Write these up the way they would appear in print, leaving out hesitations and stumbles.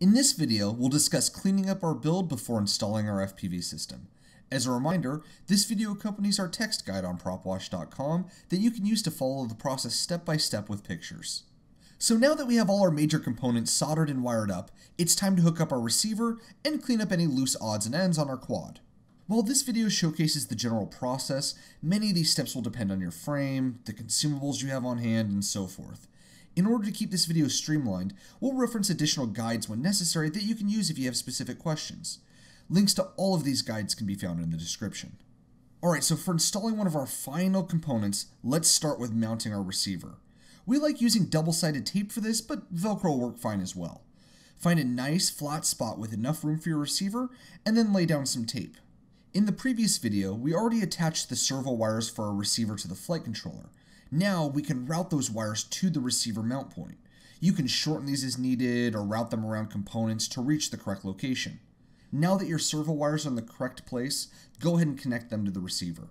In this video, we'll discuss cleaning up our build before installing our FPV system. As a reminder, this video accompanies our text guide on Propwashed.com that you can use to follow the process step by step with pictures. So now that we have all our major components soldered and wired up, it's time to hook up our receiver and clean up any loose odds and ends on our quad. While this video showcases the general process, many of these steps will depend on your frame, the consumables you have on hand, and so forth. In order to keep this video streamlined, we'll reference additional guides when necessary that you can use if you have specific questions. Links to all of these guides can be found in the description. Alright, so for installing one of our final components, let's start with mounting our receiver. We like using double-sided tape for this, but Velcro will work fine as well. Find a nice flat spot with enough room for your receiver, and then lay down some tape. In the previous video, we already attached the servo wires for our receiver to the flight controller. Now we can route those wires to the receiver mount point. You can shorten these as needed or route them around components to reach the correct location. Now that your servo wires are in the correct place, go ahead and connect them to the receiver.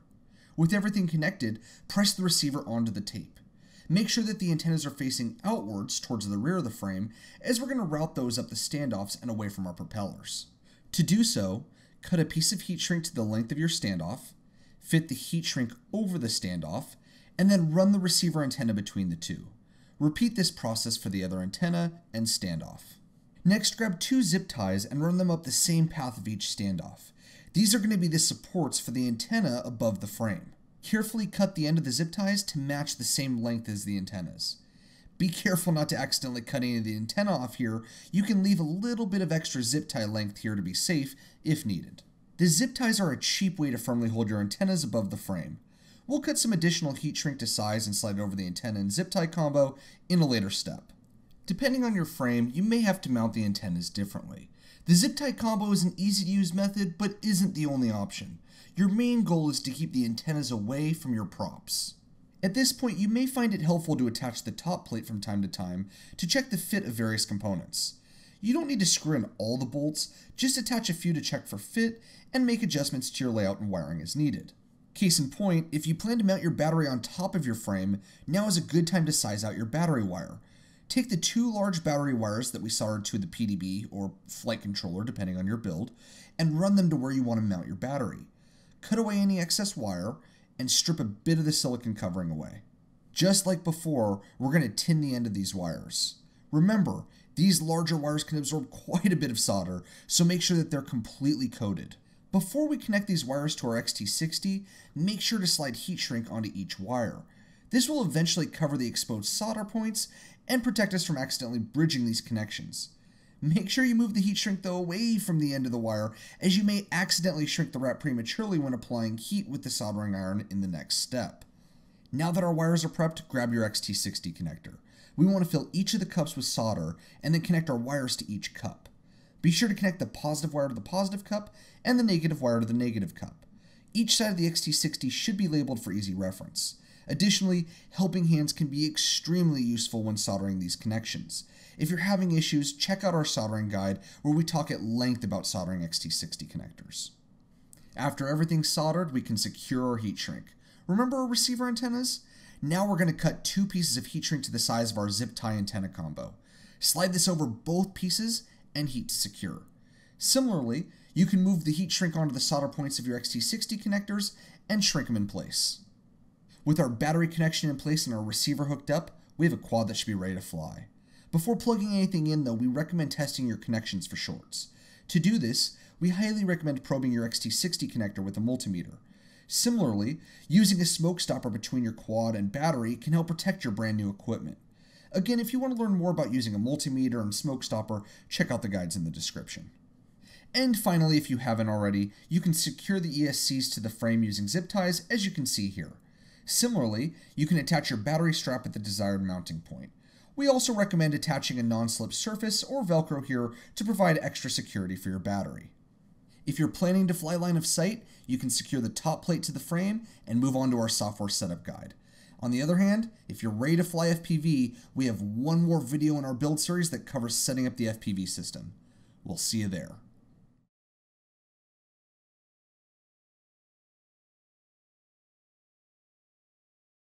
With everything connected, press the receiver onto the tape. Make sure that the antennas are facing outwards towards the rear of the frame, as we're going to route those up the standoffs and away from our propellers. To do so, cut a piece of heat shrink to the length of your standoff, fit the heat shrink over the standoff, and then run the receiver antenna between the two. Repeat this process for the other antenna and standoff. Next, grab two zip ties and run them up the same path of each standoff. These are going to be the supports for the antenna above the frame. Carefully cut the end of the zip ties to match the same length as the antennas. Be careful not to accidentally cut any of the antenna off here. You can leave a little bit of extra zip tie length here to be safe if needed. The zip ties are a cheap way to firmly hold your antennas above the frame. We'll cut some additional heat shrink to size and slide over the antenna and zip tie combo in a later step. Depending on your frame, you may have to mount the antennas differently. The zip tie combo is an easy to use method, but isn't the only option. Your main goal is to keep the antennas away from your props. At this point, you may find it helpful to attach the top plate from time to time to check the fit of various components. You don't need to screw in all the bolts, just attach a few to check for fit and make adjustments to your layout and wiring as needed. Case in point, if you plan to mount your battery on top of your frame, now is a good time to size out your battery wire. Take the two large battery wires that we soldered to the PDB, or flight controller depending on your build, and run them to where you want to mount your battery. Cut away any excess wire, and strip a bit of the silicone covering away. Just like before, we're going to tin the end of these wires. Remember, these larger wires can absorb quite a bit of solder, so make sure that they're completely coated. Before we connect these wires to our XT60, make sure to slide heat shrink onto each wire. This will eventually cover the exposed solder points and protect us from accidentally bridging these connections. Make sure you move the heat shrink though away from the end of the wire, as you may accidentally shrink the wrap prematurely when applying heat with the soldering iron in the next step. Now that our wires are prepped, grab your XT60 connector. We want to fill each of the cups with solder and then connect our wires to each cup. Be sure to connect the positive wire to the positive cup and the negative wire to the negative cup. Each side of the XT60 should be labeled for easy reference. Additionally, helping hands can be extremely useful when soldering these connections. If you're having issues, check out our soldering guide where we talk at length about soldering XT60 connectors. After everything's soldered, we can secure our heat shrink. Remember our receiver antennas? Now we're going to cut two pieces of heat shrink to the size of our zip tie antenna combo. Slide this over both pieces and heat to secure. Similarly, you can move the heat shrink onto the solder points of your XT60 connectors and shrink them in place. With our battery connection in place and our receiver hooked up, we have a quad that should be ready to fly. Before plugging anything in though, we recommend testing your connections for shorts. To do this, we highly recommend probing your XT60 connector with a multimeter. Similarly, using a smoke stopper between your quad and battery can help protect your brand new equipment. Again, if you want to learn more about using a multimeter and smoke stopper, check out the guides in the description. And finally, if you haven't already, you can secure the ESCs to the frame using zip ties, as you can see here. Similarly, you can attach your battery strap at the desired mounting point. We also recommend attaching a non-slip surface or Velcro here to provide extra security for your battery. If you're planning to fly line of sight, you can secure the top plate to the frame and move on to our software setup guide. On the other hand, if you're ready to fly FPV, we have one more video in our build series that covers setting up the FPV system. We'll see you there.